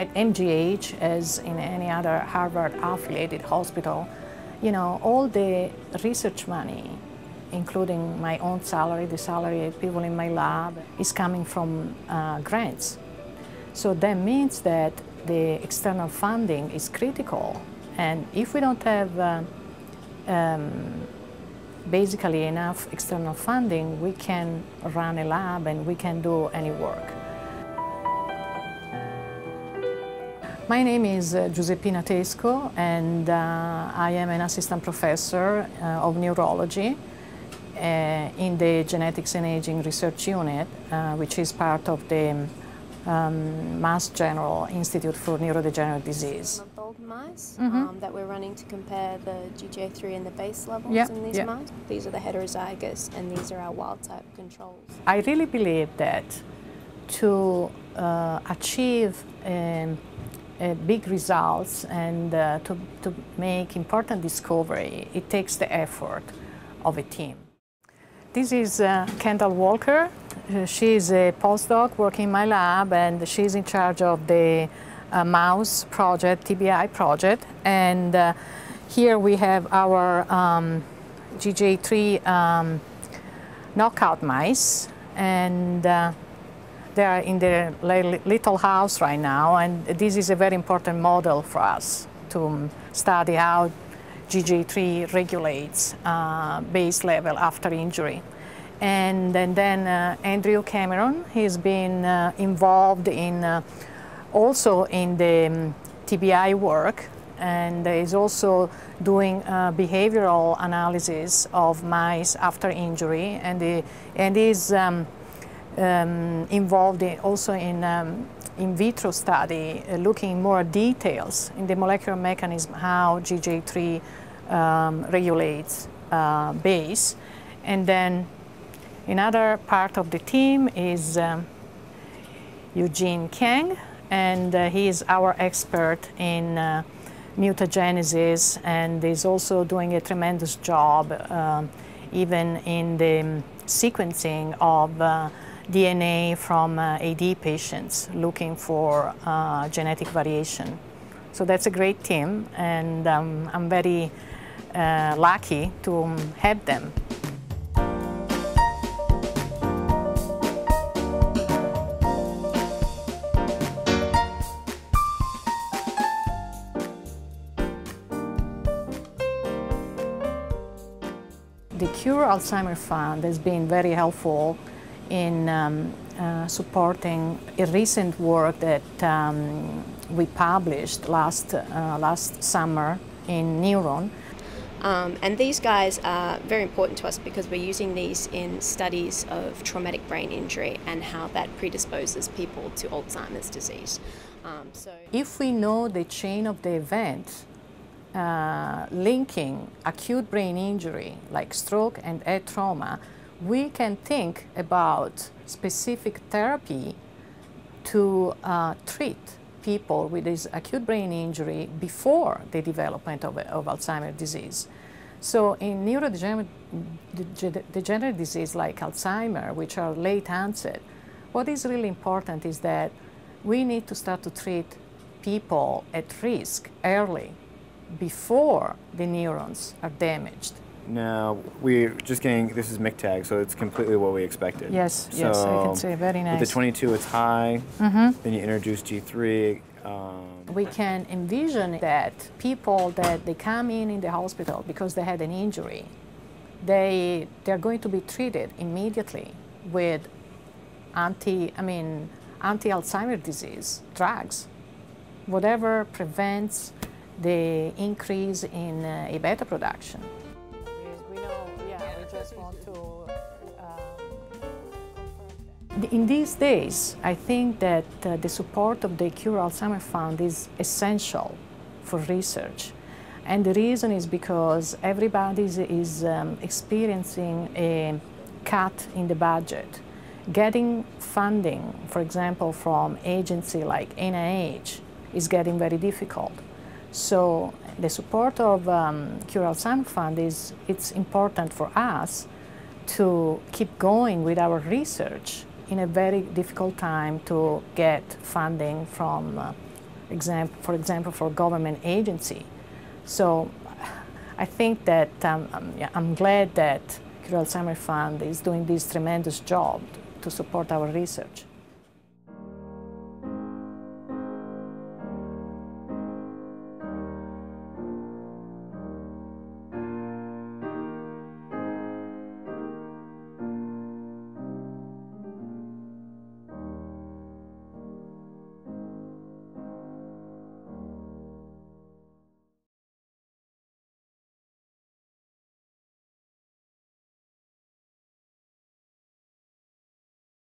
At MGH, as in any other Harvard-affiliated hospital, you know, all the research money, including my own salary, the salary of people in my lab, is coming from grants. So that means that the external funding is critical. And if we don't have basically enough external funding, we can run a lab and we can do any work. My name is Giuseppina Tesco, and I am an assistant professor of neurology in the Genetics and Aging Research Unit, which is part of the Mass General Institute for Neurodegenerative Disease. Old mice that we're running to compare the GJ3 and the base levels in these mice. These are the heterozygous, and these are our wild-type controls. I really believe that to achieve big results and to make important discovery, it takes the effort of a team. This is Kendall Walker. She is a postdoc working in my lab, and she's in charge of the mouse project, TBI project. And here we have our GJ3 knockout mice, and they are in their little house right now, and this is a very important model for us to study how GJ3 regulates base level after injury. And then Andrew Cameron, he's been involved in also in the TBI work, and is also doing behavioral analysis of mice after injury, and is involved in also in vitro study, looking more details in the molecular mechanism how GJ3 regulates base. And then another part of the team is Eugene Kang, and he is our expert in mutagenesis, and is also doing a tremendous job even in the sequencing of DNA from AD patients looking for genetic variation. So that's a great team, and I'm very lucky to have them. The Cure Alzheimer's Fund has been very helpful in supporting a recent work that we published last summer in Neuron. And these guys are very important to us because we're using these in studies of traumatic brain injury and how that predisposes people to Alzheimer's disease. So if we know the chain of the event linking acute brain injury like stroke and head trauma, we can think about specific therapy to treat people with this acute brain injury before the development of Alzheimer's disease. So in neurodegenerative disease like Alzheimer's, which are late onset, what is really important is that we need to start to treat people at risk early, before the neurons are damaged. No, we're just getting, this is MCTAG, so it's completely what we expected. Yes, so yes, I can say, very nice. With the 22, it's high, then you introduce G3. We can envision that people that they come in the hospital because they had an injury, they're going to be treated immediately with anti-Alzheimer's disease drugs, whatever prevents the increase in A-beta production. Just want to confirm that. In these days, I think that the support of the Cure Alzheimer's Fund is essential for research. And the reason is because everybody is experiencing a cut in the budget. Getting funding, for example, from agency like NIH is getting very difficult. So the support of Cure Alzheimer's Fund it's important for us to keep going with our research in a very difficult time to get funding from for example, for government agency. So I think that I'm glad that Cure Alzheimer's Fund is doing this tremendous job to support our research.